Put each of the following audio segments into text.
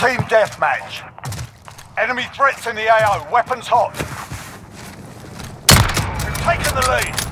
Team deathmatch. Enemy threats in the AO. Weapons hot. We've taken the lead.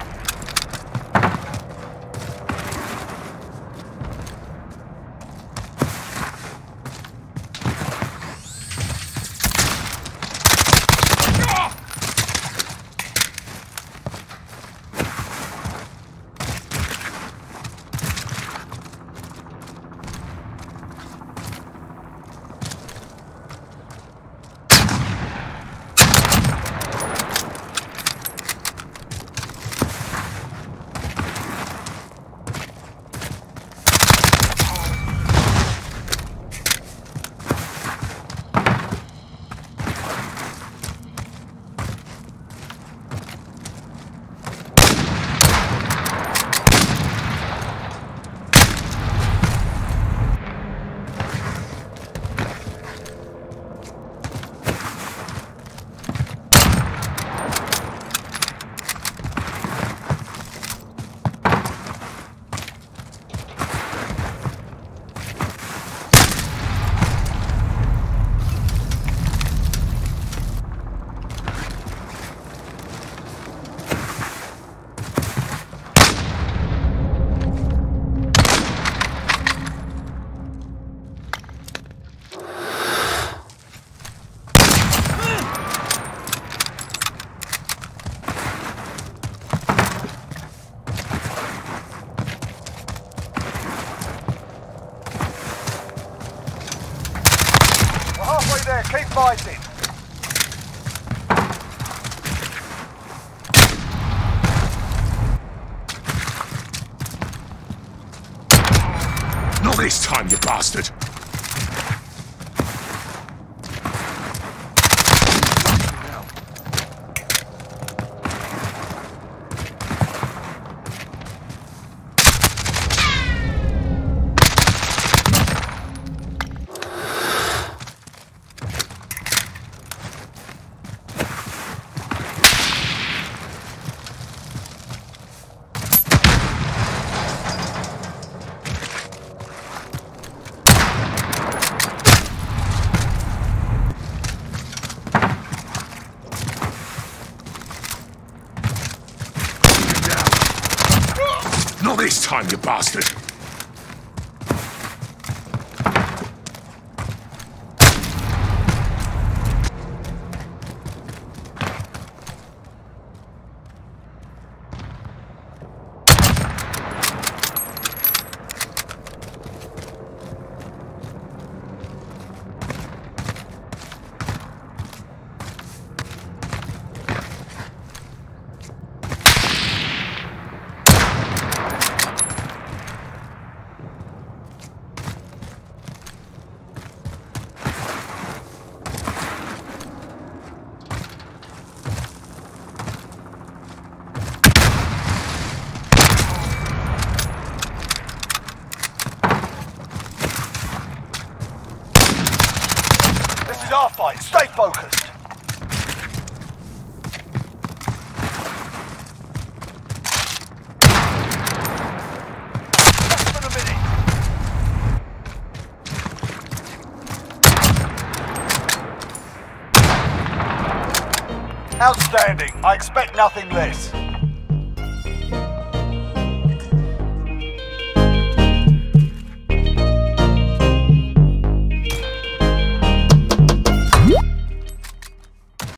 Keep fighting. Not this time, you bastard. This time, you bastard! Our fight. Stay focused. Outstanding. I expect nothing less.